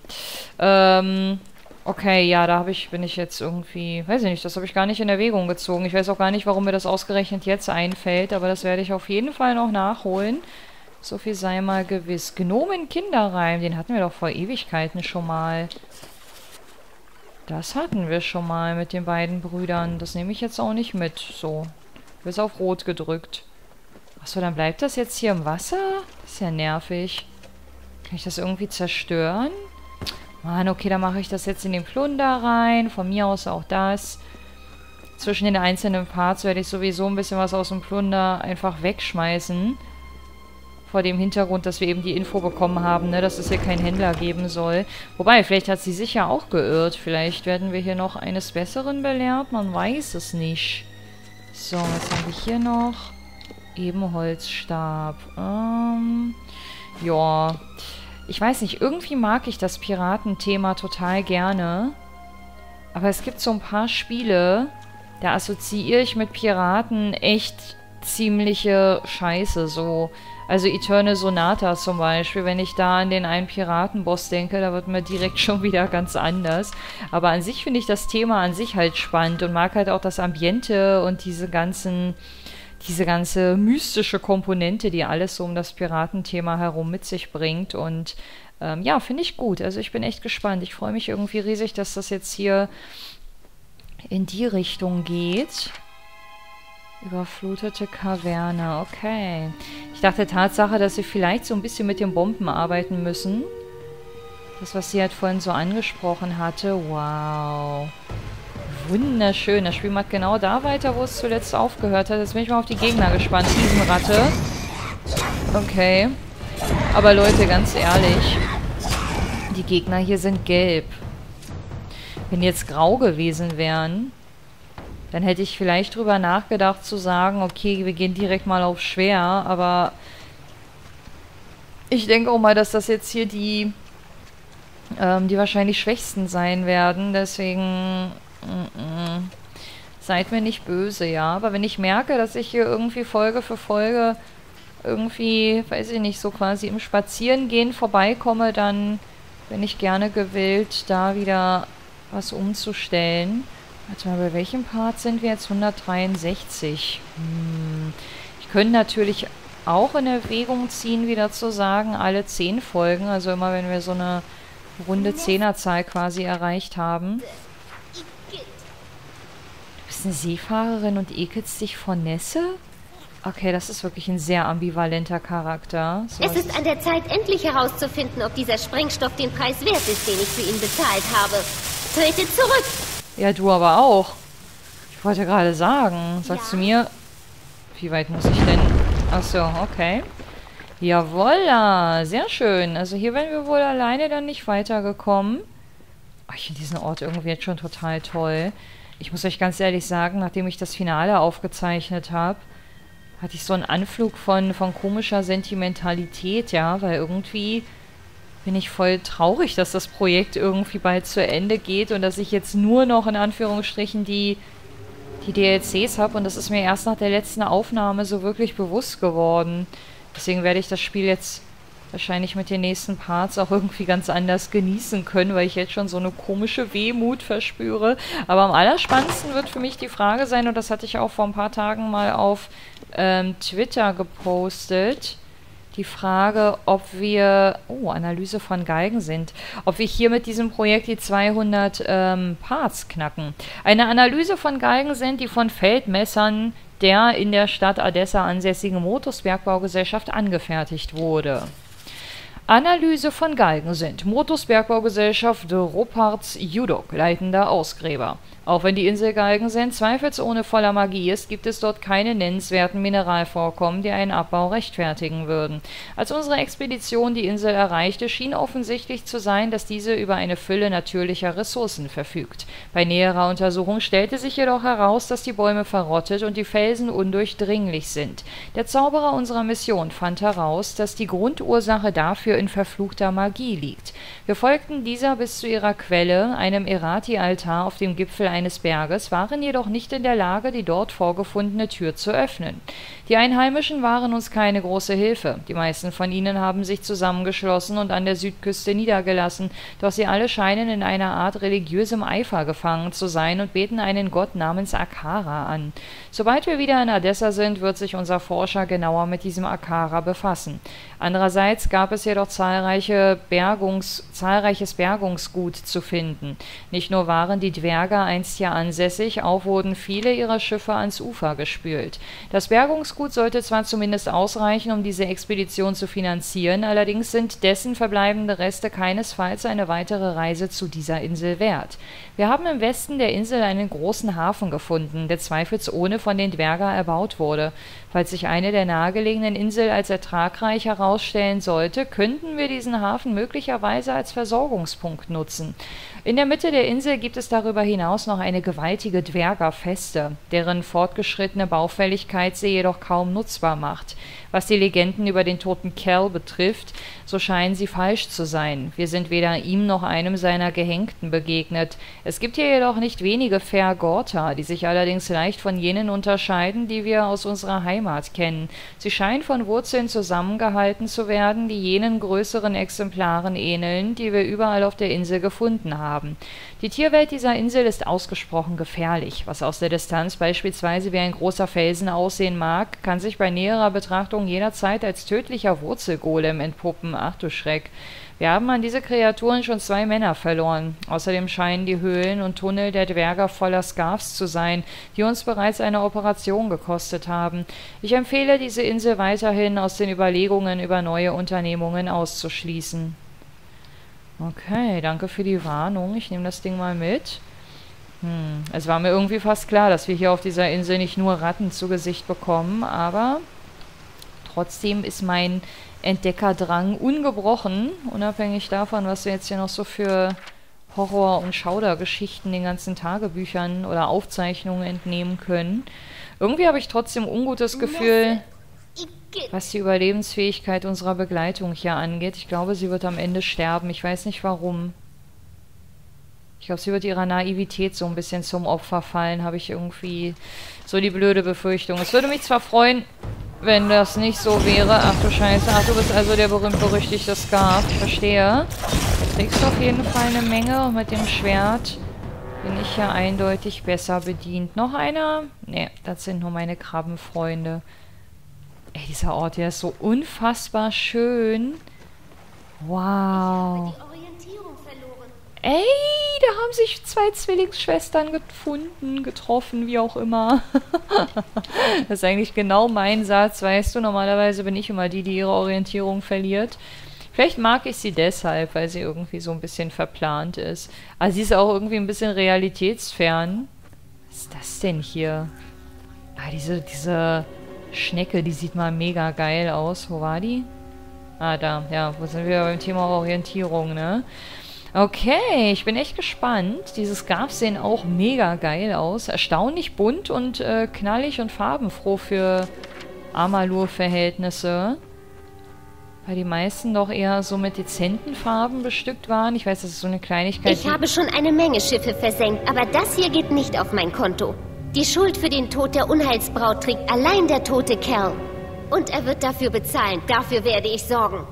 Ähm, okay, ja, da habe ich, bin ich jetzt irgendwie... Weiß ich nicht, das habe ich gar nicht in Erwägung gezogen. Ich weiß auch gar nicht, warum mir das ausgerechnet jetzt einfällt, aber das werde ich auf jeden Fall noch nachholen. So viel sei mal gewiss. Gnomen-Kinderreim, den hatten wir doch vor Ewigkeiten schon mal. Das hatten wir schon mal mit den beiden Brüdern. Das nehme ich jetzt auch nicht mit. So, bis auf Rot gedrückt. Achso, dann bleibt das jetzt hier im Wasser? Das ist ja nervig. Kann ich das irgendwie zerstören? Mann, okay, dann mache ich das jetzt in den Plunder rein. Von mir aus auch das. Zwischen den einzelnen Parts werde ich sowieso ein bisschen was aus dem Plunder einfach wegschmeißen. Vor dem Hintergrund, dass wir eben die Info bekommen haben, ne, dass es hier keinen Händler geben soll. Wobei, vielleicht hat sie sich ja auch geirrt. Vielleicht werden wir hier noch eines Besseren belehrt. Man weiß es nicht. So, was haben wir hier noch? Ebenholzstab. Ähm, ja. Ich weiß nicht, irgendwie mag ich das Piratenthema total gerne. Aber es gibt so ein paar Spiele, da assoziiere ich mit Piraten echt ziemliche Scheiße, so... Also Eternal Sonata zum Beispiel, wenn ich da an den einen Piratenboss denke, da wird mir direkt schon wieder ganz anders. Aber an sich finde ich das Thema an sich halt spannend und mag halt auch das Ambiente und diese ganzen, diese ganze mystische Komponente, die alles so um das Piratenthema herum mit sich bringt. Und ähm, ja, finde ich gut. Also ich bin echt gespannt. Ich freue mich irgendwie riesig, dass das jetzt hier in die Richtung geht. Überflutete Kaverne, okay. Ich dachte Tatsache, dass sie vielleicht so ein bisschen mit den Bomben arbeiten müssen. Das, was sie halt vorhin so angesprochen hatte. Wow. Wunderschön. Das Spiel macht genau da weiter, wo es zuletzt aufgehört hat. Jetzt bin ich mal auf die Gegner gespannt. Riesenratte. Okay. Aber Leute, ganz ehrlich. Die Gegner hier sind gelb. Wenn die jetzt grau gewesen wären, dann hätte ich vielleicht drüber nachgedacht zu sagen, okay, wir gehen direkt mal auf schwer. Aber ich denke auch mal, dass das jetzt hier die, ähm, die wahrscheinlich schwächsten sein werden. Deswegen... Mm-mm. Seid mir nicht böse, ja. Aber wenn ich merke, dass ich hier irgendwie Folge für Folge irgendwie, weiß ich nicht, so quasi im Spazierengehen vorbeikomme, dann bin ich gerne gewillt, da wieder was umzustellen. Warte mal, bei welchem Part sind wir jetzt? hundertdreiundsechzig. Hm. Ich könnte natürlich auch in Erwägung ziehen, wieder zu sagen, alle zehn Folgen, also immer wenn wir so eine runde Zehnerzahl quasi erreicht haben. Eine Seefahrerin und ekelt sich vor Nässe? Okay, das ist wirklich ein sehr ambivalenter Charakter. So, es ist an der Zeit, endlich herauszufinden, ob dieser Sprengstoff den Preis wert ist, den ich für ihn bezahlt habe. Trete zurück! Ja, du aber auch. Ich wollte gerade sagen, sagst ja. du mir... Wie weit muss ich denn... Achso, okay. Jawolla, sehr schön. Also hier wären wir wohl alleine dann nicht weitergekommen. Oh, ich finde diesen Ort irgendwie jetzt schon total toll. Ich muss euch ganz ehrlich sagen, nachdem ich das Finale aufgezeichnet habe, hatte ich so einen Anflug von, von komischer Sentimentalität, ja, weil irgendwie bin ich voll traurig, dass das Projekt irgendwie bald zu Ende geht und dass ich jetzt nur noch in Anführungsstrichen die, die D L Cs habe und das ist mir erst nach der letzten Aufnahme so wirklich bewusst geworden. Deswegen werde ich das Spiel jetzt wahrscheinlich mit den nächsten Parts auch irgendwie ganz anders genießen können, weil ich jetzt schon so eine komische Wehmut verspüre. Aber am allerspannendsten wird für mich die Frage sein, und das hatte ich auch vor ein paar Tagen mal auf ähm, Twitter gepostet, die Frage, ob wir... Oh, Analyse von Galgensend. Ob wir hier mit diesem Projekt die zweihundert ähm, Parts knacken. Eine Analyse von Galgensend, die von Feldmessern der in der Stadt Adessa ansässigen Motorsbergbaugesellschaft angefertigt wurde. Analyse von Galgensend, Motorsbergbaugesellschaft Rupparts Judok, leitender Ausgräber. Auch wenn die Insel Galgensend zweifelsohne voller Magie ist, gibt es dort keine nennenswerten Mineralvorkommen, die einen Abbau rechtfertigen würden. Als unsere Expedition die Insel erreichte, schien offensichtlich zu sein, dass diese über eine Fülle natürlicher Ressourcen verfügt. Bei näherer Untersuchung stellte sich jedoch heraus, dass die Bäume verrottet und die Felsen undurchdringlich sind. Der Zauberer unserer Mission fand heraus, dass die Grundursache dafür in verfluchter Magie liegt. Wir folgten dieser bis zu ihrer Quelle, einem Erati-Altar auf dem Gipfel eines Berges, waren jedoch nicht in der Lage, die dort vorgefundene Tür zu öffnen. Die Einheimischen waren uns keine große Hilfe. Die meisten von ihnen haben sich zusammengeschlossen und an der Südküste niedergelassen, doch sie alle scheinen in einer Art religiösem Eifer gefangen zu sein und beten einen Gott namens Akara an. Sobald wir wieder in Adessa sind, wird sich unser Forscher genauer mit diesem Akara befassen. Andererseits gab es jedoch zahlreiche Bergungs, zahlreiches Bergungsgut zu finden. Nicht nur waren die Dwerger einst hier ansässig, auch wurden viele ihrer Schiffe ans Ufer gespült. Das Bergungsgut sollte zwar zumindest ausreichen, um diese Expedition zu finanzieren, allerdings sind dessen verbleibende Reste keinesfalls eine weitere Reise zu dieser Insel wert. Wir haben im Westen der Insel einen großen Hafen gefunden, der zweifelsohne von den Dwerger erbaut wurde. Falls sich eine der nahegelegenen Inseln als ertragreich herausstellen sollte, könnten wir diesen Hafen möglicherweise als Versorgungspunkt nutzen. In der Mitte der Insel gibt es darüber hinaus noch eine gewaltige Dwergerfeste, deren fortgeschrittene Baufälligkeit sie jedoch kaum nutzbar macht. Was die Legenden über den toten Kel betrifft, so scheinen sie falsch zu sein. Wir sind weder ihm noch einem seiner Gehängten begegnet. Es gibt hier jedoch nicht wenige Vergorter, die sich allerdings leicht von jenen unterscheiden, die wir aus unserer Heimat kennen. Sie scheinen von Wurzeln zusammengehalten zu werden, die jenen größeren Exemplaren ähneln, die wir überall auf der Insel gefunden haben. Die Tierwelt dieser Insel ist ausgesprochen gefährlich. Was aus der Distanz beispielsweise wie ein großer Felsen aussehen mag, kann sich bei näherer Betrachtung jederzeit als tödlicher Wurzelgolem entpuppen. Ach du Schreck. Wir haben an diese Kreaturen schon zwei Männer verloren. Außerdem scheinen die Höhlen und Tunnel der Dwerger voller Skarfs zu sein, die uns bereits eine Operation gekostet haben. Ich empfehle, diese Insel weiterhin aus den Überlegungen über neue Unternehmungen auszuschließen. Okay, danke für die Warnung. Ich nehme das Ding mal mit. Hm, es war mir irgendwie fast klar, dass wir hier auf dieser Insel nicht nur Ratten zu Gesicht bekommen, aber trotzdem ist mein Entdeckerdrang ungebrochen, unabhängig davon, was wir jetzt hier noch so für Horror- und Schaudergeschichten den ganzen Tagebüchern oder Aufzeichnungen entnehmen können. Irgendwie habe ich trotzdem ein ungutes Gefühl, was die Überlebensfähigkeit unserer Begleitung hier angeht. Ich glaube, sie wird am Ende sterben. Ich weiß nicht warum. Ich glaube, sie wird ihrer Naivität so ein bisschen zum Opfer fallen, habe ich irgendwie so die blöde Befürchtung. Es würde mich zwar freuen, wenn das nicht so wäre. Ach du Scheiße. Ach, du bist also der berühmt-berüchtigte Skarf. Verstehe. Du kriegst auf jeden Fall eine Menge. Und mit dem Schwert bin ich ja eindeutig besser bedient. Noch einer? Ne, das sind nur meine Krabbenfreunde. Ey, dieser Ort hier ist so unfassbar schön. Wow. Ey, da haben sich zwei Zwillingsschwestern gefunden, getroffen, wie auch immer. Das ist eigentlich genau mein Satz, weißt du. Normalerweise bin ich immer die, die ihre Orientierung verliert. Vielleicht mag ich sie deshalb, weil sie irgendwie so ein bisschen verplant ist. Aber sie ist auch irgendwie ein bisschen realitätsfern. Was ist das denn hier? Ah, diese, diese Schnecke, die sieht mal mega geil aus. Wo war die? Ah, da. Ja, wo sind wir beim Thema Orientierung, ne? Okay, ich bin echt gespannt. Diese Scarfs sehen auch mega geil aus. Erstaunlich bunt und äh, knallig und farbenfroh für Amalur-Verhältnisse. Weil die meisten doch eher so mit dezenten Farben bestückt waren. Ich weiß, das ist so eine Kleinigkeit. Ich habe schon eine Menge Schiffe versenkt, aber das hier geht nicht auf mein Konto. Die Schuld für den Tod der Unheilsbraut trägt allein der tote Kel. Und er wird dafür bezahlen. Dafür werde ich sorgen.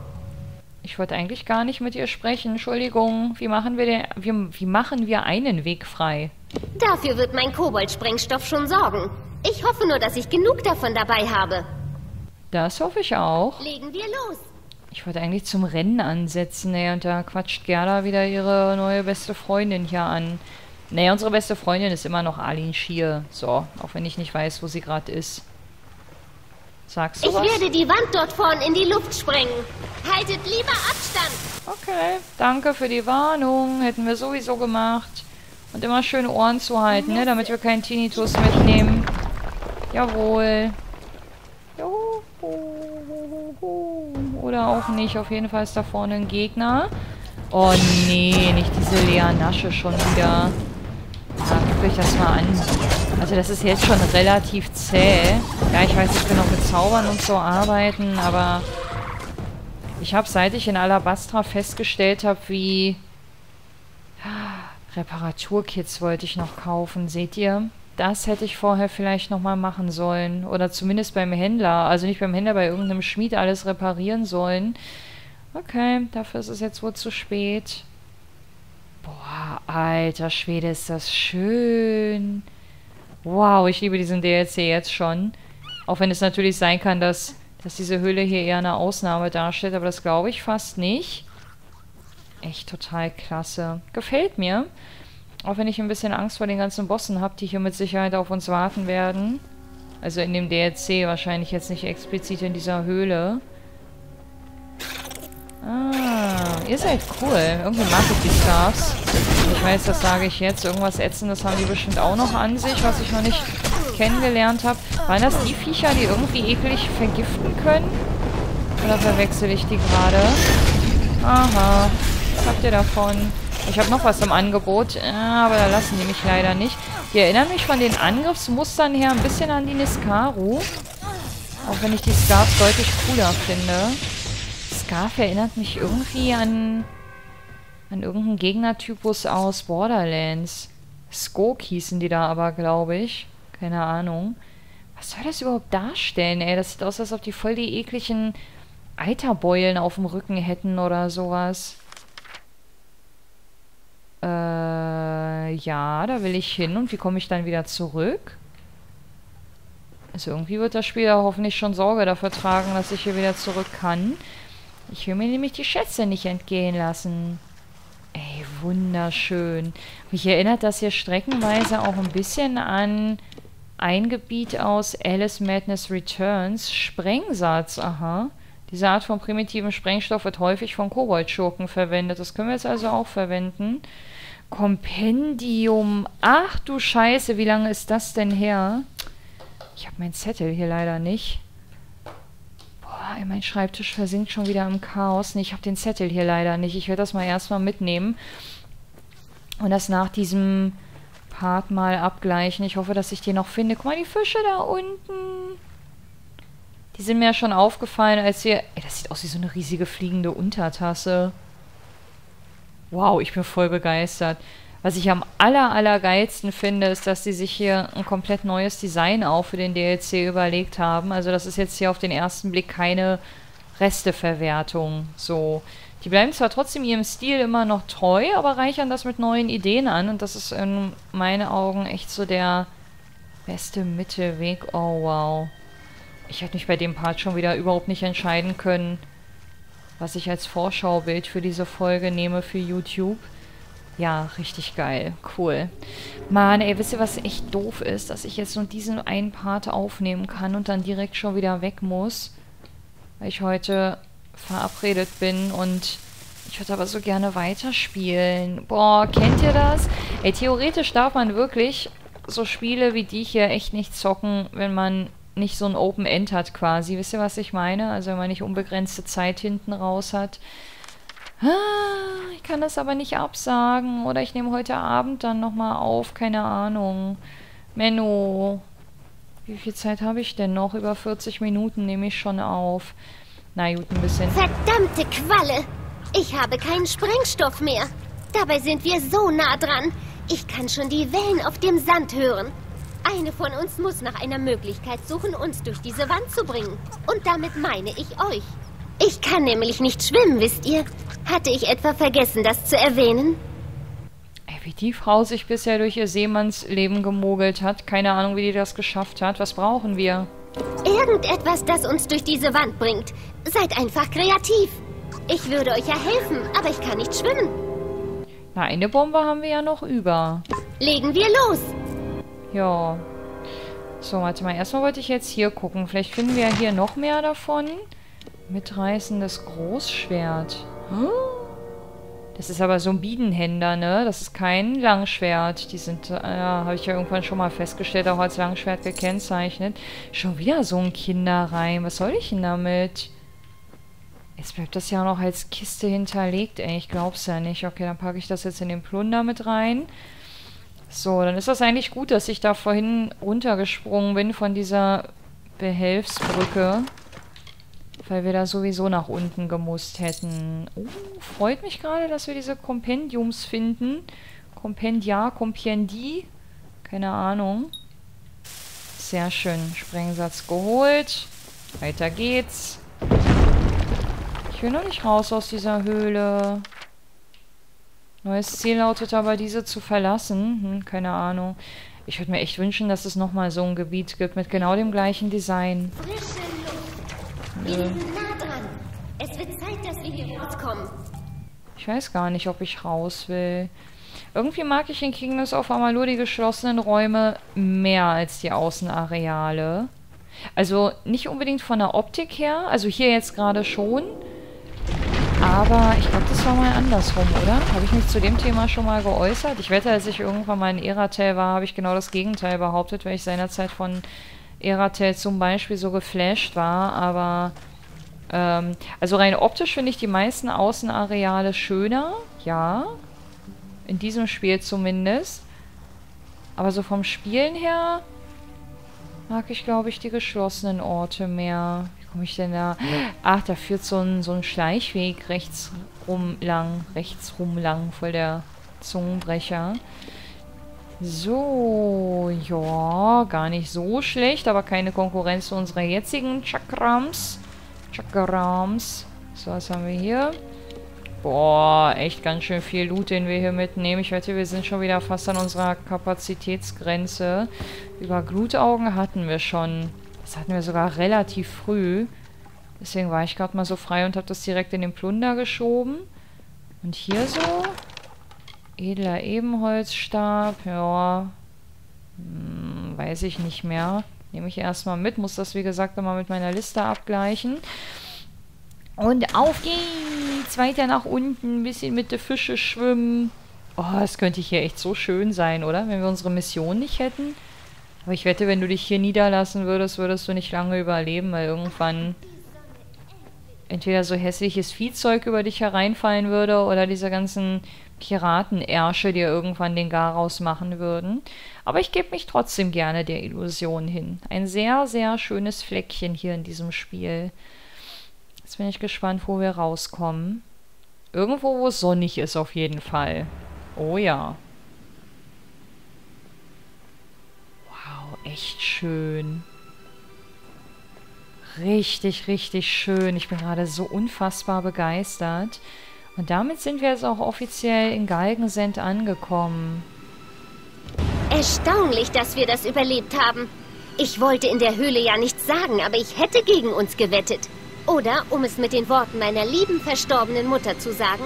Ich wollte eigentlich gar nicht mit ihr sprechen. Entschuldigung, wie machen wir den, wie, wie machen wir einen Weg frei? Dafür wird mein Kobold-Sprengstoff schon sorgen. Ich hoffe nur, dass ich genug davon dabei habe. Das hoffe ich auch. Legen wir los. Ich wollte eigentlich zum Rennen ansetzen, ey, und da quatscht Gerda wieder ihre neue beste Freundin hier an. Naja, unsere beste Freundin ist immer noch Alyn Schier. So, auch wenn ich nicht weiß, wo sie gerade ist. Sagst du Ich was? werde die Wand dort vorn in die Luft sprengen. Haltet lieber Abstand. Okay, danke für die Warnung. Hätten wir sowieso gemacht. Und immer schön Ohren zu halten, ne? Damit wir keinen Tinnitus mitnehmen. Jawohl. Oder auch nicht. Auf jeden Fall ist da vorne ein Gegner. Oh nee, nicht diese leere Nasche schon wieder. Ja, guckt euch das mal an. Also das ist jetzt schon relativ zäh. Ja, ich weiß, ich will noch mit Zaubern und so arbeiten, aber ich habe, seit ich in Alabastra festgestellt habe, wie... Reparaturkits wollte ich noch kaufen, seht ihr? Das hätte ich vorher vielleicht nochmal machen sollen. Oder zumindest beim Händler. Also nicht beim Händler, bei irgendeinem Schmied alles reparieren sollen. Okay, dafür ist es jetzt wohl zu spät. Boah, alter Schwede, ist das schön. Wow, ich liebe diesen D L C jetzt schon. Auch wenn es natürlich sein kann, dass, dass diese Höhle hier eher eine Ausnahme darstellt. Aber das glaube ich fast nicht. Echt total klasse. Gefällt mir. Auch wenn ich ein bisschen Angst vor den ganzen Bossen habe, die hier mit Sicherheit auf uns warten werden. Also in dem D L C wahrscheinlich jetzt nicht explizit in dieser Höhle. Ah, ihr seid cool. Irgendwie mag ich die Stars. Ich weiß, das sage ich jetzt. Irgendwas Ätzendes haben die bestimmt auch noch an sich, was ich noch nicht kennengelernt habe. Waren das die Viecher, die irgendwie eklig vergiften können? Oder verwechsel ich die gerade? Aha. Was habt ihr davon? Ich habe noch was im Angebot. Aber da lassen die mich leider nicht. Die erinnern mich von den Angriffsmustern her ein bisschen an die Niskaru. Auch wenn ich die Stars deutlich cooler finde. Skarf erinnert mich irgendwie an, an irgendeinen Gegnertypus aus Borderlands. Skok hießen die da aber, glaube ich. Keine Ahnung. Was soll das überhaupt darstellen, ey? Das sieht aus, als ob die voll die ekligen Eiterbeulen auf dem Rücken hätten oder sowas. Äh, ja, da will ich hin. Und wie komme ich dann wieder zurück? Also irgendwie wird das Spiel ja hoffentlich schon Sorge dafür tragen, dass ich hier wieder zurück kann. Ich will mir nämlich die Schätze nicht entgehen lassen. Ey, wunderschön. Mich erinnert das hier streckenweise auch ein bisschen an ein Gebiet aus Alice Madness Returns. Sprengsatz, aha. Diese Art von primitivem Sprengstoff wird häufig von Kobold-Schurken verwendet. Das können wir jetzt also auch verwenden. Kompendium. Ach du Scheiße, wie lange ist das denn her? Ich habe meinen Zettel hier leider nicht. Boah, mein Schreibtisch versinkt schon wieder im Chaos. Nee, ich habe den Zettel hier leider nicht. Ich werde das mal erstmal mitnehmen. Und das nach diesem Part mal abgleichen. Ich hoffe, dass ich die noch finde. Guck mal, die Fische da unten. Die sind mir ja schon aufgefallen, als wir... Ey, das sieht aus wie so eine riesige fliegende Untertasse. Wow, ich bin voll begeistert. Was ich am aller, aller geilsten finde, ist, dass die sich hier ein komplett neues Design auch für den D L C überlegt haben. Also das ist jetzt hier auf den ersten Blick keine Resteverwertung. So, die bleiben zwar trotzdem ihrem Stil immer noch treu, aber reichern das mit neuen Ideen an. Und das ist in meinen Augen echt so der beste Mittelweg. Oh, wow. Ich hätte mich bei dem Part schon wieder überhaupt nicht entscheiden können, was ich als Vorschaubild für diese Folge nehme für YouTube. Ja, richtig geil. Cool. Mann, ey, wisst ihr, was echt doof ist? Dass ich jetzt nur diesen einen Part aufnehmen kann und dann direkt schon wieder weg muss. Weil ich heute verabredet bin und ich würde aber so gerne weiterspielen. Boah, kennt ihr das? Ey, theoretisch darf man wirklich so Spiele wie die hier echt nicht zocken, wenn man nicht so ein Open-End hat quasi. Wisst ihr, was ich meine? Also wenn man nicht unbegrenzte Zeit hinten raus hat. Ich kann das aber nicht absagen. Oder ich nehme heute Abend dann nochmal auf. Keine Ahnung. Menno. Wie viel Zeit habe ich denn noch? Über vierzig Minuten nehme ich schon auf. Na gut, ein bisschen. Verdammte Qualle! Ich habe keinen Sprengstoff mehr. Dabei sind wir so nah dran. Ich kann schon die Wellen auf dem Sand hören. Eine von uns muss nach einer Möglichkeit suchen, uns durch diese Wand zu bringen. Und damit meine ich euch. Ich kann nämlich nicht schwimmen, wisst ihr. Hatte ich etwa vergessen, das zu erwähnen? Ey, wie die Frau sich bisher durch ihr Seemannsleben gemogelt hat. Keine Ahnung, wie die das geschafft hat. Was brauchen wir? Irgendetwas, das uns durch diese Wand bringt. Seid einfach kreativ. Ich würde euch ja helfen, aber ich kann nicht schwimmen. Na, eine Bombe haben wir ja noch über. Legen wir los. Ja. So, warte mal. Erstmal wollte ich jetzt hier gucken. Vielleicht finden wir ja hier noch mehr davon. Mitreißendes Großschwert. Das ist aber so ein Biedenhänder, ne? Das ist kein Langschwert. Die sind, äh, habe ich ja irgendwann schon mal festgestellt, auch als Langschwert gekennzeichnet. Schon wieder so ein Kinderreim. Was soll ich denn damit? Jetzt bleibt das ja noch als Kiste hinterlegt. Ey, ich glaub's ja nicht. Okay, dann packe ich das jetzt in den Plunder mit rein. So, dann ist das eigentlich gut, dass ich da vorhin runtergesprungen bin von dieser Behelfsbrücke. Weil wir da sowieso nach unten gemusst hätten. Oh, freut mich gerade, dass wir diese Kompendiums finden. Kompendia, Kompendi. Keine Ahnung. Sehr schön. Sprengsatz geholt. Weiter geht's. Ich will noch nicht raus aus dieser Höhle. Neues Ziel lautet aber, diese zu verlassen. Hm, keine Ahnung. Ich würde mir echt wünschen, dass es nochmal so ein Gebiet gibt mit genau dem gleichen Design. Wir sind nah dran. Es wird Zeit, dass wir hier rauskommen. Ich weiß gar nicht, ob ich raus will. Irgendwie mag ich in Kingdoms of Amalur die geschlossenen Räume mehr als die Außenareale. Also nicht unbedingt von der Optik her. Also hier jetzt gerade schon. Aber ich glaube, das war mal andersrum, oder? Habe ich mich zu dem Thema schon mal geäußert? Ich wette, als ich irgendwann mal in Eratel war, habe ich genau das Gegenteil behauptet, weil ich seinerzeit von Eratel zum Beispiel so geflasht war, aber ähm, also rein optisch finde ich die meisten Außenareale schöner, ja, in diesem Spiel zumindest, aber so vom Spielen her mag ich, glaube ich, die geschlossenen Orte mehr. Wie komme ich denn da? Ach, da führt so ein, so ein Schleichweg rechts rum lang, rechts rum lang, voll der Zungenbrecher. So, ja, gar nicht so schlecht, aber keine Konkurrenz zu unserer jetzigen Chakrams. Chakrams. So, was haben wir hier? Boah, echt ganz schön viel Loot, den wir hier mitnehmen. Ich wette, wir sind schon wieder fast an unserer Kapazitätsgrenze. Über Glutaugen hatten wir schon. Das hatten wir sogar relativ früh. Deswegen war ich gerade mal so frei und habe das direkt in den Plunder geschoben. Und hier so... Edler Ebenholzstab, ja, hm, weiß ich nicht mehr. Nehme ich erstmal mit, muss das wie gesagt nochmal mit meiner Liste abgleichen. Und auf geht's, weiter nach unten, ein bisschen mit den Fischen schwimmen. Oh, es könnte hier echt so schön sein, oder? Wenn wir unsere Mission nicht hätten. Aber ich wette, wenn du dich hier niederlassen würdest, würdest du nicht lange überleben, weil irgendwann entweder so hässliches Viehzeug über dich hereinfallen würde oder diese ganzen Piratenersche dir irgendwann den Garaus machen würden. Aber ich gebe mich trotzdem gerne der Illusion hin. Ein sehr, sehr schönes Fleckchen hier in diesem Spiel. Jetzt bin ich gespannt, wo wir rauskommen. Irgendwo, wo es sonnig ist, auf jeden Fall. Oh ja. Wow, echt schön. Richtig, richtig schön. Ich bin gerade so unfassbar begeistert. Und damit sind wir jetzt auch offiziell in Galgensend angekommen. Erstaunlich, dass wir das überlebt haben. Ich wollte in der Höhle ja nichts sagen, aber ich hätte gegen uns gewettet. Oder, um es mit den Worten meiner lieben verstorbenen Mutter zu sagen,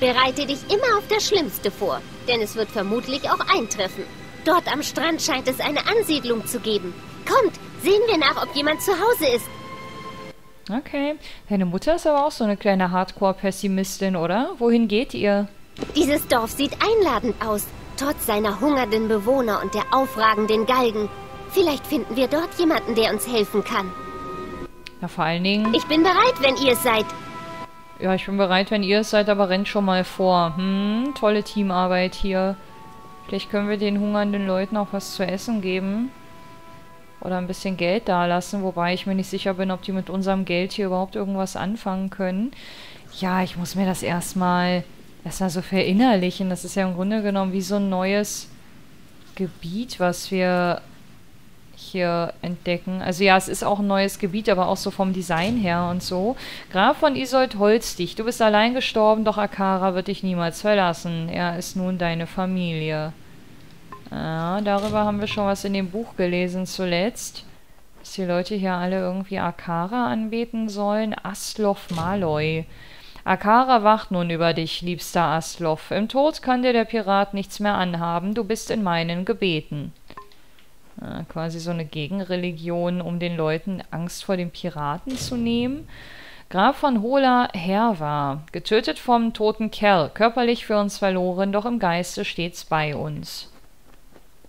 bereite dich immer auf das Schlimmste vor, denn es wird vermutlich auch eintreffen. Dort am Strand scheint es eine Ansiedlung zu geben. Kommt, sehen wir nach, ob jemand zu Hause ist. Okay. Deine Mutter ist aber auch so eine kleine Hardcore-Pessimistin, oder? Wohin geht ihr? Dieses Dorf sieht einladend aus, trotz seiner hungernden Bewohner und der aufragenden Galgen. Vielleicht finden wir dort jemanden, der uns helfen kann. Ja, vor allen Dingen... Ich bin bereit, wenn ihr es seid. Ja, ich bin bereit, wenn ihr es seid, aber rennt schon mal vor. Hm, tolle Teamarbeit hier. Vielleicht können wir den hungernden Leuten auch was zu essen geben. Oder ein bisschen Geld da lassen, wobei ich mir nicht sicher bin, ob die mit unserem Geld hier überhaupt irgendwas anfangen können. Ja, ich muss mir das erstmal erstmal so verinnerlichen. Das ist ja im Grunde genommen wie so ein neues Gebiet, was wir hier entdecken. Also ja, es ist auch ein neues Gebiet, aber auch so vom Design her und so. Graf von Isold Holzdicht, du bist allein gestorben, doch Akara wird dich niemals verlassen. Er ist nun deine Familie. Ja, darüber haben wir schon was in dem Buch gelesen zuletzt. Dass die Leute hier alle irgendwie Akara anbeten sollen. Aslov Maloi. Akara wacht nun über dich, liebster Aslov. Im Tod kann dir der Pirat nichts mehr anhaben. Du bist in meinen Gebeten. Ja, quasi so eine Gegenreligion, um den Leuten Angst vor den Piraten zu nehmen. Graf von Hola Herwa. Getötet vom toten Kel. Körperlich für uns verloren, doch im Geiste stets bei uns.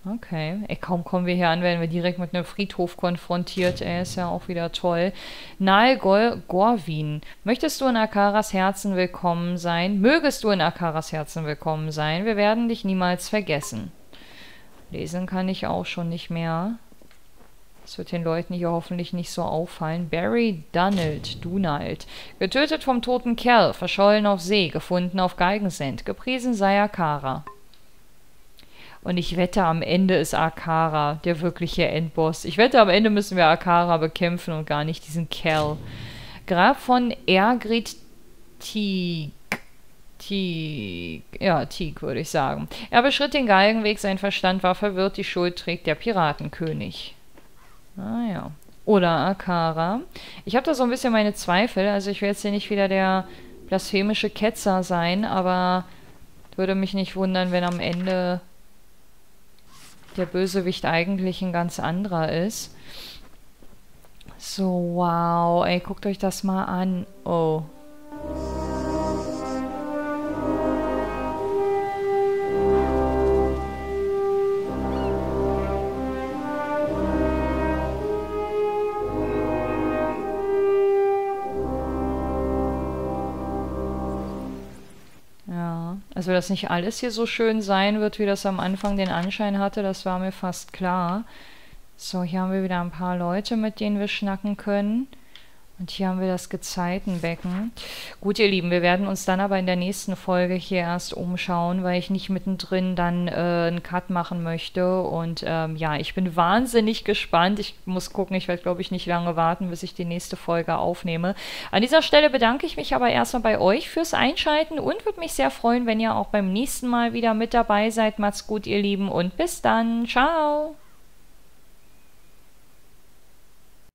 Okay. Ey, kaum kommen wir hier an, werden wir direkt mit einem Friedhof konfrontiert. Ey, ist ja auch wieder toll. Nahe Gorwin. Möchtest du in Akaras Herzen willkommen sein? Mögest du in Akaras Herzen willkommen sein? Wir werden dich niemals vergessen. Lesen kann ich auch schon nicht mehr. Das wird den Leuten hier hoffentlich nicht so auffallen. Barry Donald. Dunald. Getötet vom toten Kerl. Verschollen auf See. Gefunden auf Galgensend. Gepriesen sei Akara. Und ich wette, am Ende ist Akara der wirkliche Endboss. Ich wette, am Ende müssen wir Akara bekämpfen und gar nicht diesen Kel. Graf von Ergrid Teague. Teague. Ja, Teague würde ich sagen. Er beschritt den Galgenweg, sein Verstand war verwirrt, die Schuld trägt der Piratenkönig. Ah ja. Oder Akara. Ich habe da so ein bisschen meine Zweifel. Also ich will jetzt hier nicht wieder der blasphemische Ketzer sein, aber würde mich nicht wundern, wenn am Ende... der Bösewicht eigentlich ein ganz anderer ist. So, wow. Ey, guckt euch das mal an. Oh. Also, dass nicht alles hier so schön sein wird, wie das am Anfang den Anschein hatte, das war mir fast klar. So, hier haben wir wieder ein paar Leute, mit denen wir schnacken können. Und hier haben wir das Gezeitenbecken. Gut, ihr Lieben, wir werden uns dann aber in der nächsten Folge hier erst umschauen, weil ich nicht mittendrin dann äh, einen Cut machen möchte. Und ähm, ja, ich bin wahnsinnig gespannt. Ich muss gucken, ich werde, glaube ich, nicht lange warten, bis ich die nächste Folge aufnehme. An dieser Stelle bedanke ich mich aber erstmal bei euch fürs Einschalten und würde mich sehr freuen, wenn ihr auch beim nächsten Mal wieder mit dabei seid. Macht's gut, ihr Lieben, und bis dann. Ciao!